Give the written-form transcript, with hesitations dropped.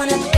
Enough.